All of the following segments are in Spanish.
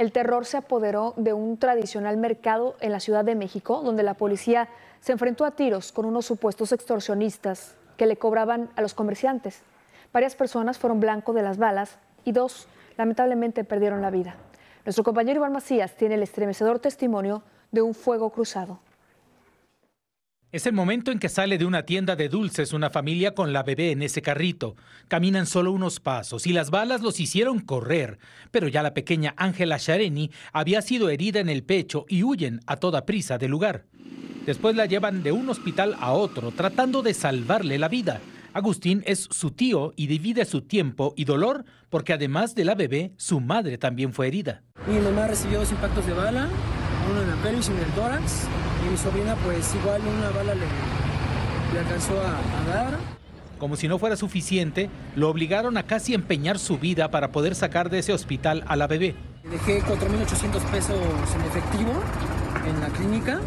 el terror se apoderó de un tradicional mercado en la Ciudad de México, donde la policía se enfrentó a tiros con unos supuestos extorsionistas que le cobraban a los comerciantes. Varias personas fueron blanco de las balas y dos, lamentablemente, perdieron la vida. Nuestro compañero Iván Macías tiene el estremecedor testimonio de un fuego cruzado. Es el momento en que sale de una tienda de dulces una familia con la bebé en ese carrito. Caminan solo unos pasos y las balas los hicieron correr. Pero ya la pequeña Ángela Shareni había sido herida en el pecho y huyen a toda prisa del lugar. Después la llevan de un hospital a otro tratando de salvarle la vida. Agustín es su tío y divide su tiempo y dolor porque además de la bebé, su madre también fue herida. Mi mamá recibió dos impactos de bala, uno en la pelvis y en el tórax. Y mi sobrina, pues igual una bala le alcanzó a dar. Como si no fuera suficiente, lo obligaron a casi empeñar su vida para poder sacar de ese hospital a la bebé. Dejé 4,800 pesos en efectivo en la clínica,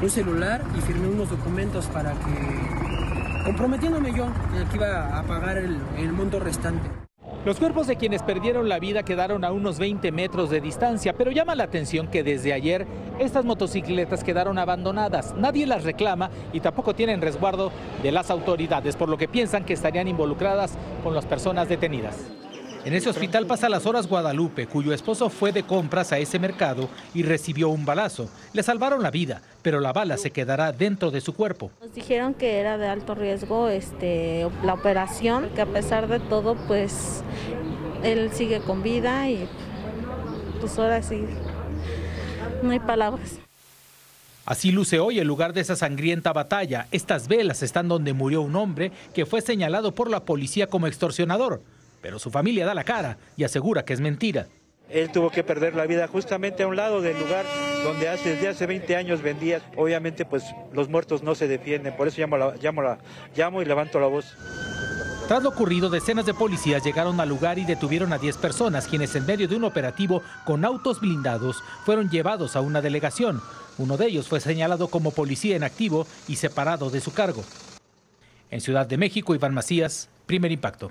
un celular y firmé unos documentos para que, comprometiéndome yo, que iba a pagar el monto restante. Los cuerpos de quienes perdieron la vida quedaron a unos 20 metros de distancia, pero llama la atención que desde ayer estas motocicletas quedaron abandonadas. Nadie las reclama y tampoco tienen resguardo de las autoridades, por lo que piensan que estarían involucradas con las personas detenidas. En ese hospital pasa las horas Guadalupe, cuyo esposo fue de compras a ese mercado y recibió un balazo. Le salvaron la vida, pero la bala se quedará dentro de su cuerpo. Nos dijeron que era de alto riesgo la operación, que a pesar de todo, pues él sigue con vida y pues ahora sí, no hay palabras. Así luce hoy el lugar de esa sangrienta batalla. Estas velas están donde murió un hombre que fue señalado por la policía como extorsionador, pero su familia da la cara y asegura que es mentira. Él tuvo que perder la vida justamente a un lado del lugar donde desde hace 20 años vendía. Obviamente, pues los muertos no se defienden, por eso llamo y levanto la voz. Tras lo ocurrido, decenas de policías llegaron al lugar y detuvieron a 10 personas, quienes en medio de un operativo con autos blindados fueron llevados a una delegación. Uno de ellos fue señalado como policía en activo y separado de su cargo. En Ciudad de México, Iván Macías, Primer Impacto.